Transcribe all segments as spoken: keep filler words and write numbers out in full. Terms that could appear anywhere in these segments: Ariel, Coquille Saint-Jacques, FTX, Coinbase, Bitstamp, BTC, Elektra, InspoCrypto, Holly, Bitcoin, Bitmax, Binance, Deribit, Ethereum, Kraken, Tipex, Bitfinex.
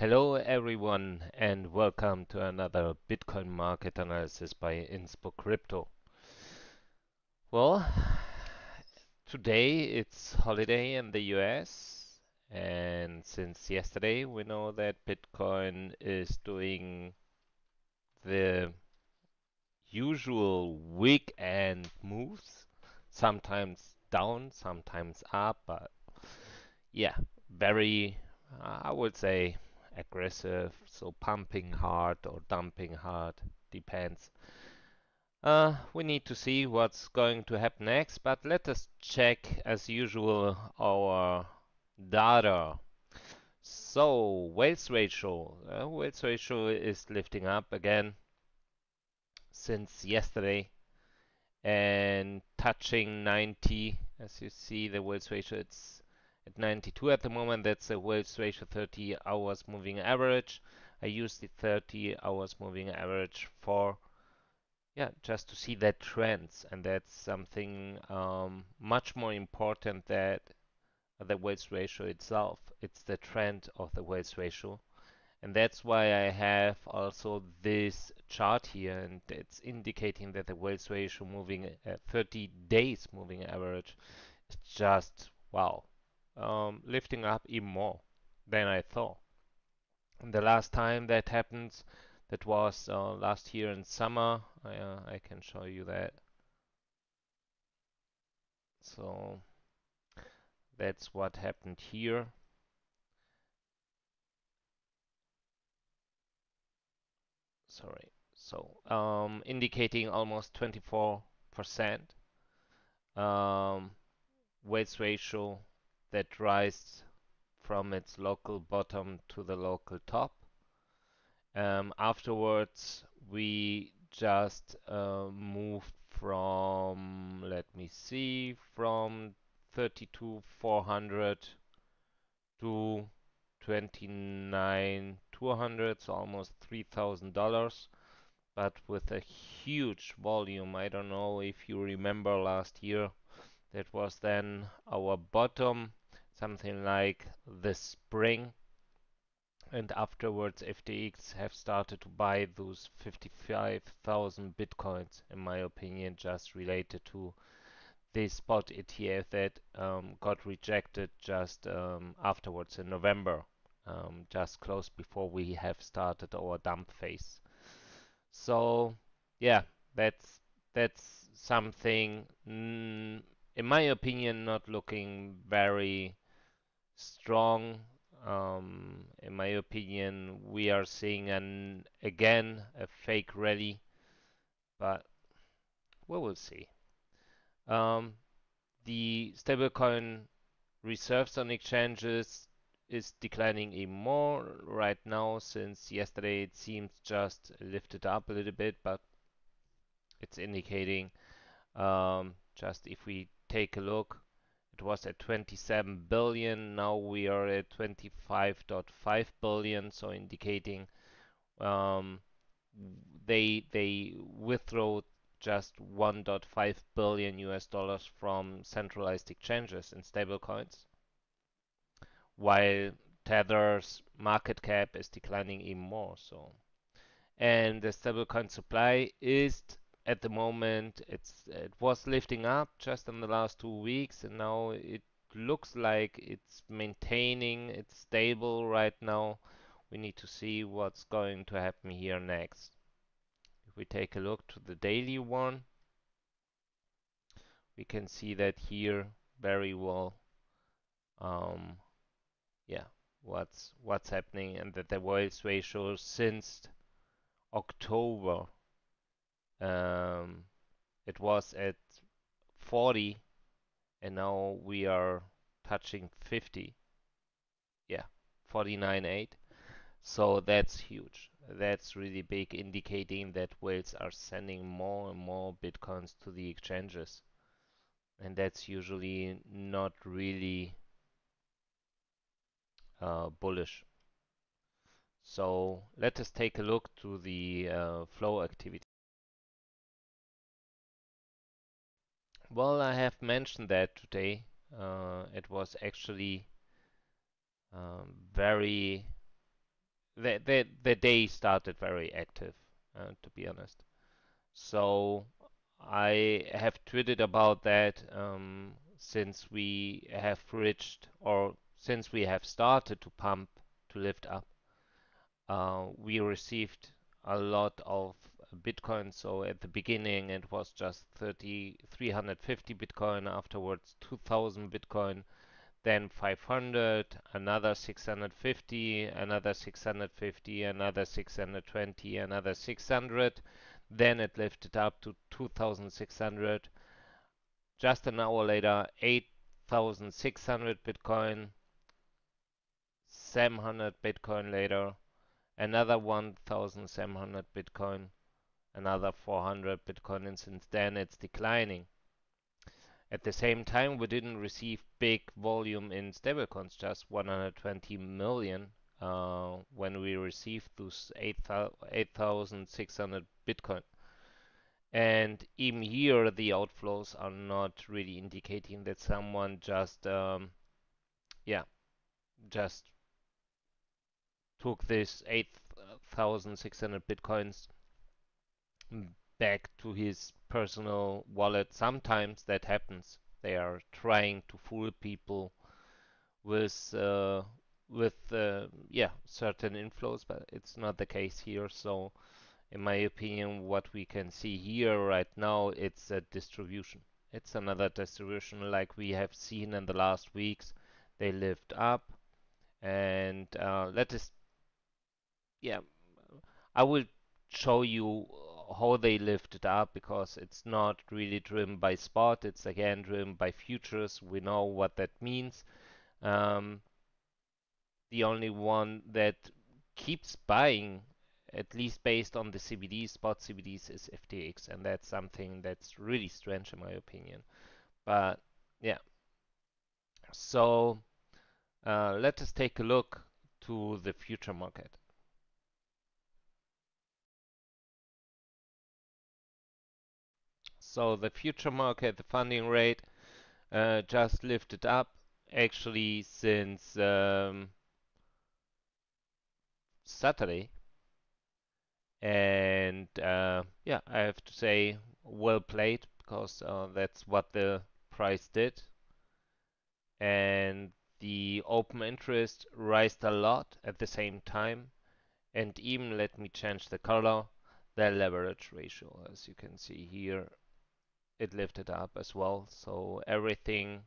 Hello everyone and welcome to another Bitcoin market analysis by InspoCrypto. Well, today it's holiday in the U S, and since yesterday we know that Bitcoin is doing the usual weekend moves, sometimes down, sometimes up, but yeah, very, uh, I would say, aggressive, so pumping hard or dumping hard, depends. Uh, we need to see what's going to happen next, but let us check as usual our data. So whales ratio, uh, whales ratio is lifting up again since yesterday and touching ninety. As you see, the whales ratio, it's at ninety-two at the moment. That's a whales ratio thirty hours moving average. I used the thirty hours moving average for, yeah, just to see the trends, and that's something um, much more important than the whales ratio itself. It's the trend of the whales ratio, and that's why I have also this chart here, and it's indicating that the whales ratio moving uh, thirty days moving average is just wow. Um, lifting up even more than I thought. And the last time that happened, that was uh, last year in summer. I, uh, I can show you that. So that's what happened here. Sorry. So um, indicating almost twenty-four percent um, weights ratio that rises from its local bottom to the local top. Um, afterwards, we just uh, moved from, let me see, from thirty-two four hundred to twenty-nine two hundred, so almost three thousand dollars, but with a huge volume. I don't know if you remember last year, that was then our bottom, something like the spring, and afterwards F T X have started to buy those fifty-five thousand bitcoins, in my opinion, just related to the spot E T F that um, got rejected just um, afterwards in November, um, just close before we have started our dump phase. So yeah, that's that's something mm, in my opinion not looking very strong. Um, in my opinion, we are seeing an again a fake rally, but we will see. Um, the stablecoin reserves on exchanges is declining even more right now. Since yesterday it seems just lifted up a little bit, but it's indicating um, just if we take a look, it was at twenty-seven billion, now we are at twenty-five point five billion, so indicating um, they they withdraw just one point five billion U S dollars from centralized exchanges and stablecoins, while Tether's market cap is declining even more. So, and the stablecoin supply is at the moment, it's it was lifting up just in the last two weeks, and now it looks like it's maintaining, it's stable right now. We need to see what's going to happen here next. If we take a look to the daily one, we can see that here very well, um, yeah, what's what's happening, and that the whales ratio since October, Um, it was at forty, and now we are touching fifty. Yeah, forty-nine point eight. So that's huge. That's really big, indicating that whales are sending more and more bitcoins to the exchanges, and that's usually not really uh, bullish. So let us take a look to the uh, flow activity. Well, I have mentioned that today. Uh, it was actually um, very the, the, the day started very active, uh, to be honest. So I have tweeted about that um, since we have reached, or since we have started to pump to lift up. Uh, we received a lot of Bitcoin. So at the beginning it was just thirty, three hundred fifty Bitcoin, afterwards two thousand Bitcoin, then five hundred, another six hundred fifty, another six hundred fifty, another six hundred twenty, another six hundred. Then it lifted up to two thousand six hundred. Just an hour later, eight thousand six hundred Bitcoin, seven hundred Bitcoin later, another one thousand seven hundred Bitcoin, another four hundred Bitcoin, and since then it's declining. At the same time, we didn't receive big volume in stablecoins, just one hundred twenty million uh, when we received those eight thousand six hundred Bitcoin. And even here, the outflows are not really indicating that someone just, um, yeah, just took this eight thousand six hundred Bitcoins back to his personal wallet. Sometimes that happens. They are trying to fool people with uh, with uh, yeah, certain inflows, but it's not the case here. So in my opinion, what we can see here right now, it's a distribution. It's another distribution like we have seen in the last weeks. They lift up, and uh, let us, yeah, I will show you how they lifted up, because it's not really driven by spot, it's again driven by futures. We know what that means. Um, the only one that keeps buying, at least based on the C B D, spot C B Ds, is F T X, and that's something that's really strange in my opinion. But yeah, so uh, let us take a look to the future market. So the future market, the funding rate, uh, just lifted up actually since um, Saturday, and uh, yeah, I have to say well played, because uh, that's what the price did. And the open interest raised a lot at the same time, and even, let me change the color, the leverage ratio, as you can see here, it lifted up as well. So everything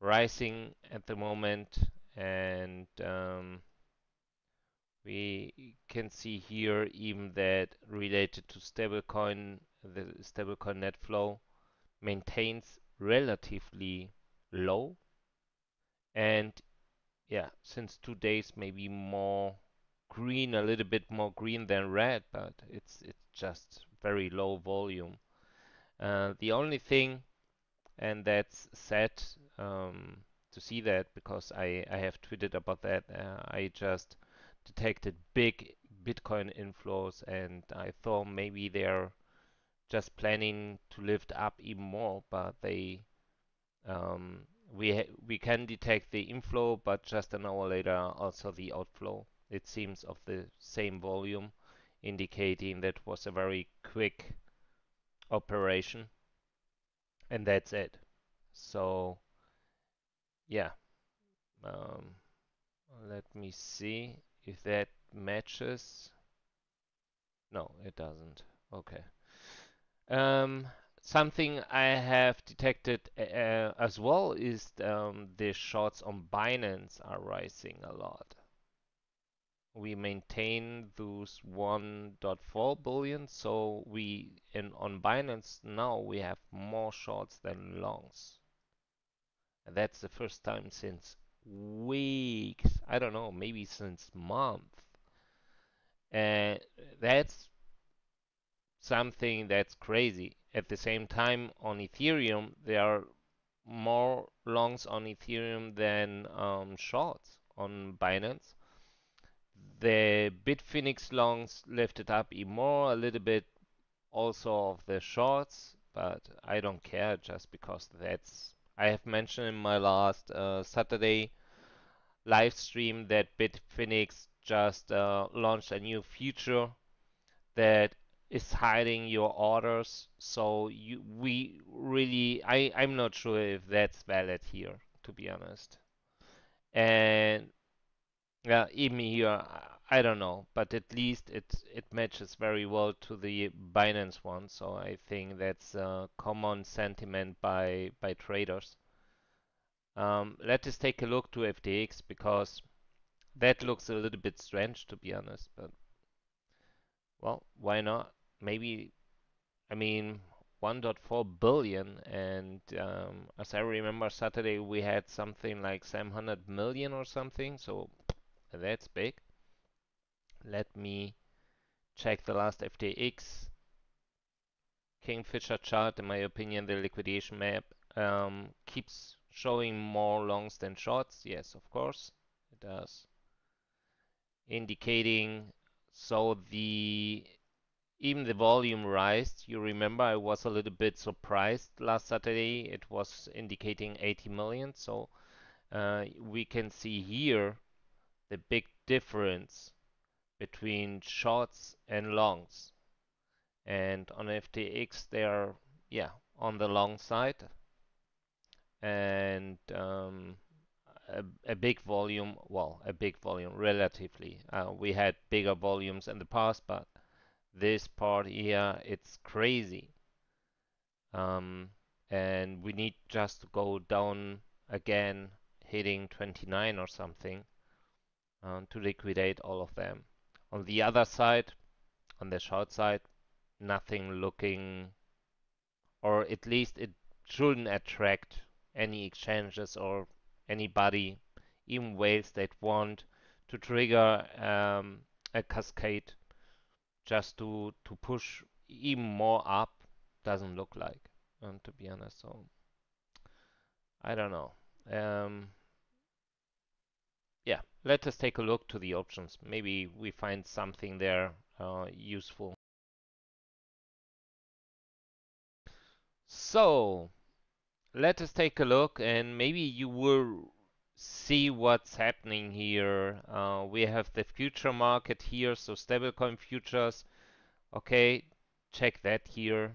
rising at the moment, and um, we can see here even that related to stablecoin, the stablecoin net flow maintains relatively low, and yeah, since two days maybe more green, a little bit more green than red, but it's it's just very low volume. Uh, the only thing, and that's sad um, to see that, because I, I have tweeted about that, uh, I just detected big Bitcoin inflows, and I thought maybe they're just planning to lift up even more, but they um, we, ha we can detect the inflow, but just an hour later also the outflow, it seems, of the same volume, indicating that was a very quick operation, and that's it. So yeah, um, let me see if that matches. No, it doesn't. Okay, um, something I have detected uh, as well is um, the shorts on Binance are rising a lot. We maintain those one point four billion, so we in on Binance now we have more shorts than longs. And that's the first time since weeks, I don't know, maybe since month. And that's something that's crazy. At the same time, on Ethereum there are more longs on Ethereum than um, shorts on Binance. The Bitfinex longs lifted up even more, a little bit also of the shorts, but I don't care, just because that's, I have mentioned in my last uh, Saturday live stream that Bitfinex just uh, launched a new feature that is hiding your orders. So you, we really, I, I'm not sure if that's valid here, to be honest. And yeah, even here, I don't know, but at least it, it matches very well to the Binance one. So I think that's a common sentiment by, by traders. Um, let us take a look to F T X, because that looks a little bit strange, to be honest, but well, why not? Maybe, I mean, one point four billion, and um, as I remember, Saturday we had something like seven hundred million or something, so that's big. Let me check the last F T X Kingfisher chart. In my opinion, the liquidation map um, keeps showing more longs than shorts. Yes, of course it does, indicating so the even the volume rised. You remember I was a little bit surprised last Saturday, it was indicating eighty million. So uh, we can see here the big difference between shorts and longs, and on F T X they are, yeah, on the long side, and um, a, a big volume, well, a big volume relatively. Uh, we had bigger volumes in the past, but this part here, it's crazy. Um, and we need just to go down again, hitting twenty-nine or something, um, to liquidate all of them. On the other side, on the short side, nothing looking, or at least it shouldn't attract any exchanges or anybody, even whales, that want to trigger um, a cascade just to to push even more up. Doesn't look like, um, to be honest. So I don't know. Um, yeah, let us take a look to the options. Maybe we find something there uh, useful. So let us take a look, and maybe you will see what's happening here. Uh, we have the future market here, so stablecoin futures. Okay, check that here,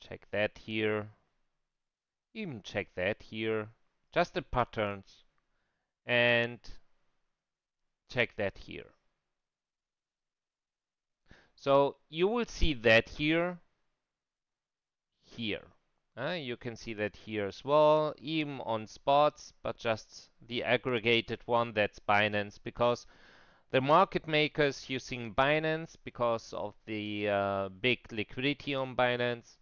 check that here, even check that here, just the patterns, and check that here. So you will see that here, here. Uh, you can see that here as well, even on spots, but just the aggregated one, that's Binance, because the market makers using Binance because of the uh, big liquidity on Binance,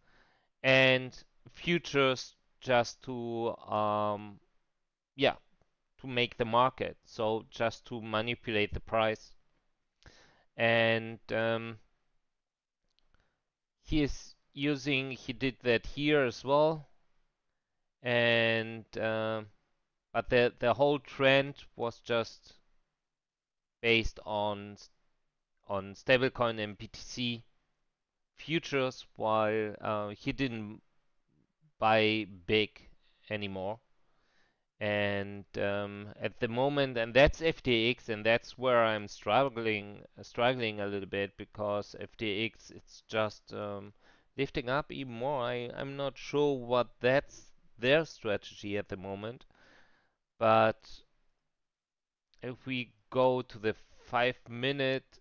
and futures just to, um, yeah, to make the market, so just to manipulate the price. And um, here's using, he did that here as well, and uh, but the the whole trend was just based on on stablecoin and B T C futures, while uh, he didn't buy big anymore. And um, at the moment, and that's F T X, and that's where I'm struggling struggling a little bit, because F T X, it's just um, lifting up even more. I, I'm not sure what that's their strategy at the moment. But if we go to the five minute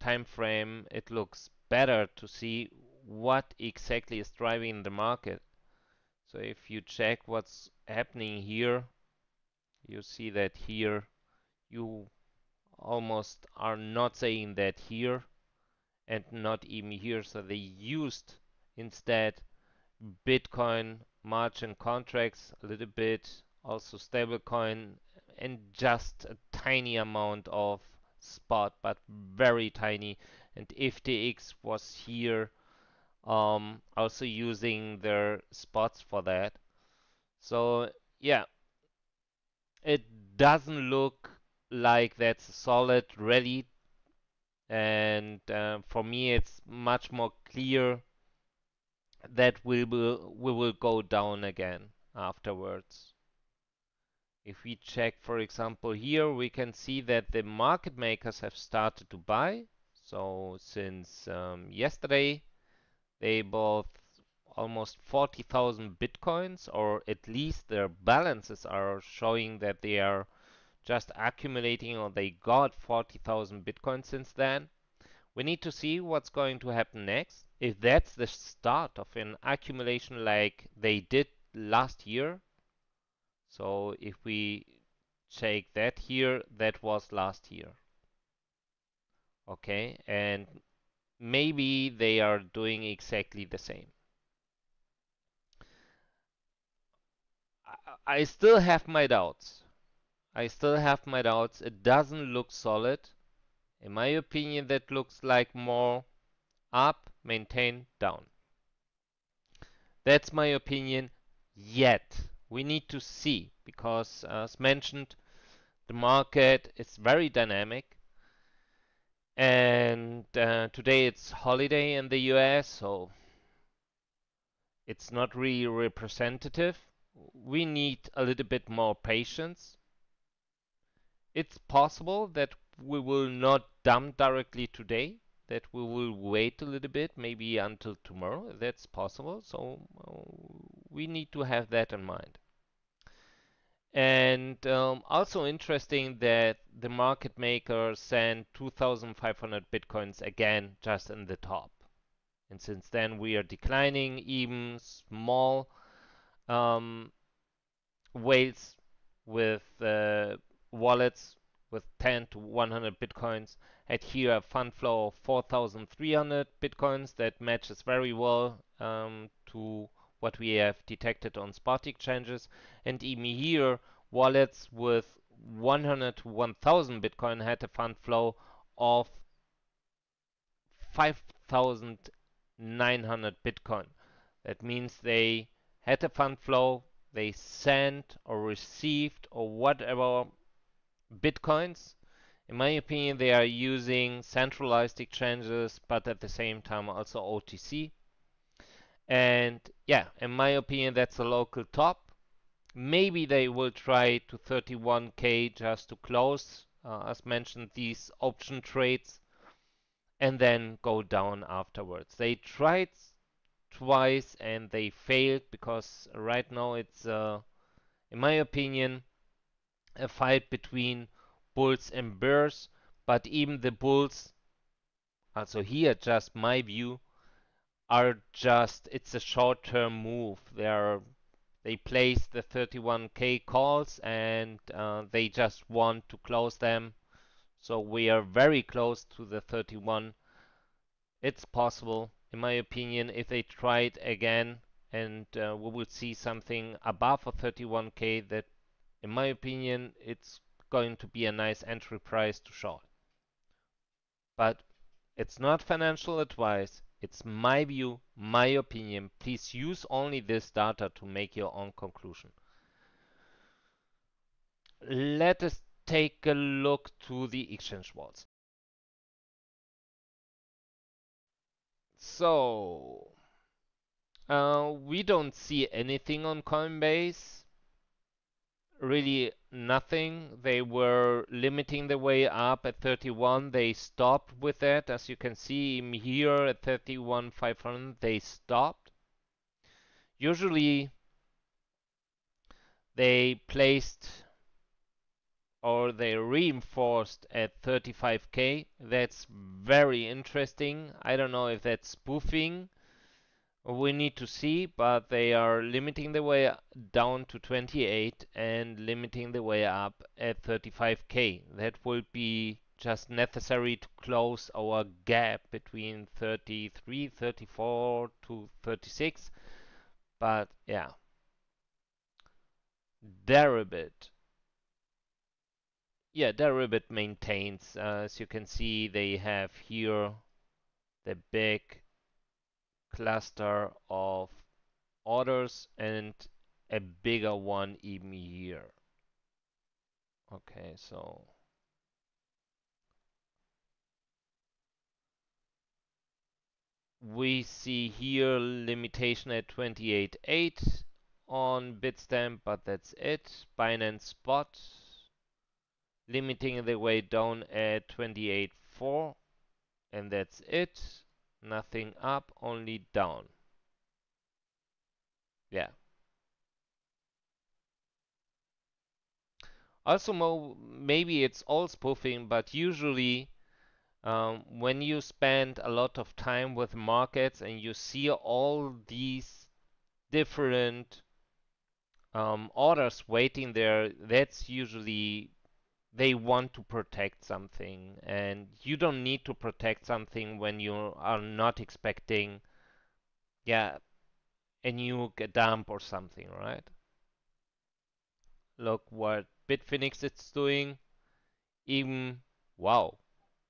time frame, it looks better to see what exactly is driving the market. So if you check what's happening here, you see that here, you almost are not saying that here, and not even here. So they used instead Bitcoin margin contracts a little bit, also stablecoin, and just a tiny amount of spot, but very tiny. And F T X was here um, also using their spots for that. So yeah, it doesn't look like that's a solid rally. And uh, for me, it's much more clear that we will we will go down again afterwards. If we check, for example, here, we can see that the market makers have started to buy. So since um, yesterday, they bought almost forty thousand bitcoins, or at least their balances are showing that they are just accumulating, or they got forty thousand bitcoins since then. We need to see what's going to happen next. If that's the start of an accumulation like they did last year. So if we check that here, that was last year. Okay, and maybe they are doing exactly the same. I, I still have my doubts. I still have my doubts. It doesn't look solid. In my opinion, that looks like more up, maintain, down. That's my opinion yet. We need to see, because as mentioned, the market is very dynamic. And uh, today it's holiday in the U S, so it's not really representative. We need a little bit more patience. It's possible that we will not dump directly today, that we will wait a little bit, maybe until tomorrow. That's possible. So uh, we need to have that in mind. And um, also interesting that the market maker sent two thousand five hundred bitcoins again just in the top. And since then we are declining, even small um, whales with uh, wallets with ten to one hundred bitcoins had here a fund flow of four thousand three hundred bitcoins that matches very well um, to what we have detected on spot exchanges. And even here, wallets with one hundred to one thousand bitcoin had a fund flow of five thousand nine hundred bitcoin. That means they had a fund flow, they sent or received or whatever bitcoins. In my opinion, they are using centralized exchanges, but at the same time also O T C. And yeah, in my opinion, that's a local top. Maybe they will try to thirty-one K just to close, uh, as mentioned, these option trades, and then go down afterwards. They tried twice and they failed, because right now it's, uh, in my opinion, a fight between bulls and bears. But even the bulls, also here just my view, are just, it's a short-term move. They are, they place the thirty-one K calls and uh, they just want to close them. So we are very close to the thirty-one. It's possible, in my opinion, if they try it again, and uh, we will see something above a thirty-one K that, in my opinion, it's going to be a nice entry price to short. But it's not financial advice. It's my view, my opinion. Please use only this data to make your own conclusion. Let us take a look to the exchange walls. So, uh, we don't see anything on Coinbase. Really nothing. They were limiting the way up at thirty-one. They stopped with that. As you can see here at thirty-one five hundred, they stopped. Usually they placed or they reinforced at thirty-five K. That's very interesting. I don't know if that's spoofing. We need to see, but they are limiting the way down to twenty-eight and limiting the way up at thirty-five K. That will be just necessary to close our gap between thirty-three, thirty-four to thirty-six. But yeah, Deribit. Yeah, Deribit maintains. Uh, as you can see, they have here the big cluster of orders and a bigger one even here. Okay, so we see here limitation at twenty-eight point eight on Bitstamp, but that's it. Binance spot, limiting the way down at twenty-eight point four, and that's it. Nothing up, only down. Yeah. Also, mo maybe it's all spoofing, but usually um, when you spend a lot of time with markets and you see all these different um, orders waiting there, that's usually they want to protect something, and you don't need to protect something when you are not expecting yeah a nuke, a dump or something, right? Look what Bitfinex is doing, even wow,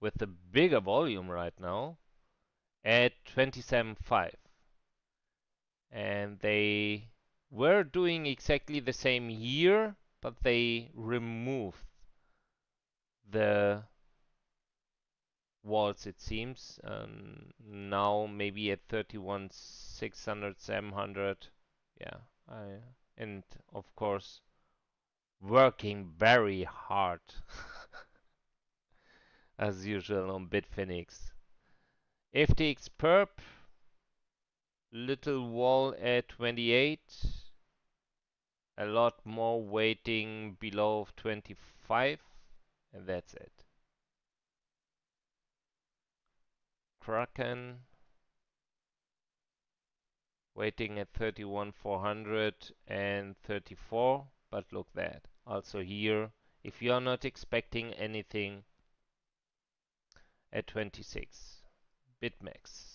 with a bigger volume right now at twenty-seven point five, and they were doing exactly the same here, but they removed the walls, it seems. Um, now maybe at thirty-one six hundred, seven hundred, yeah. I, and of course working very hard as usual on Bitfinex. F T X perp, little wall at twenty-eight, a lot more waiting below twenty-five. And that's it. Kraken waiting at thirty-one four hundred and thirty-four, but look that. Also here, if you are not expecting anything, at twenty-six. Bitmax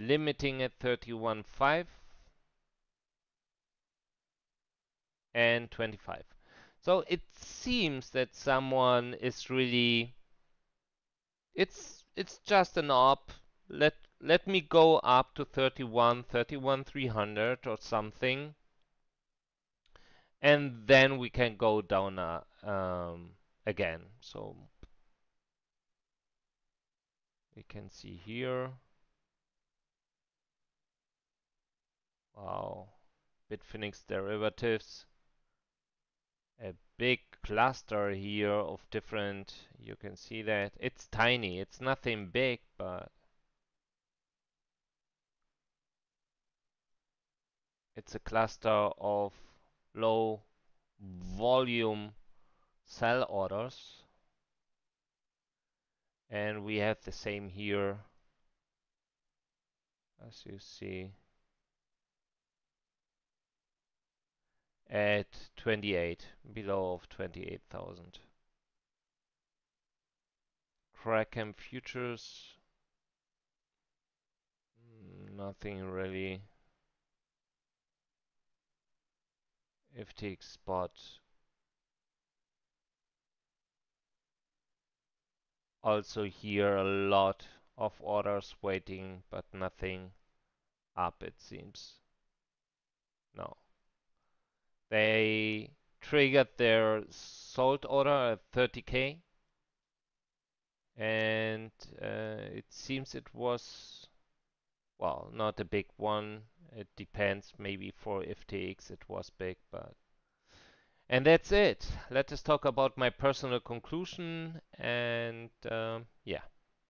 limiting at thirty-one point five and twenty-five. So it seems that someone is really, it's it's just an op. Let let me go up to thirty-one, thirty-one three hundred or something, and then we can go down uh, um, again. So we can see here. Wow, Bitfinex derivatives. A big cluster here of different, you can see that it's tiny, it's nothing big, but it's a cluster of low volume sell orders, and we have the same here, as you see, at twenty-eight, below of twenty-eight thousand. Kraken futures, nothing really. F T X spot, also here a lot of orders waiting, but nothing up, it seems. No. They triggered their sold order at thirty K, and uh, it seems it was, well, not a big one. It depends, maybe for F T X it was big, but... And that's it. Let us talk about my personal conclusion, and um, yeah.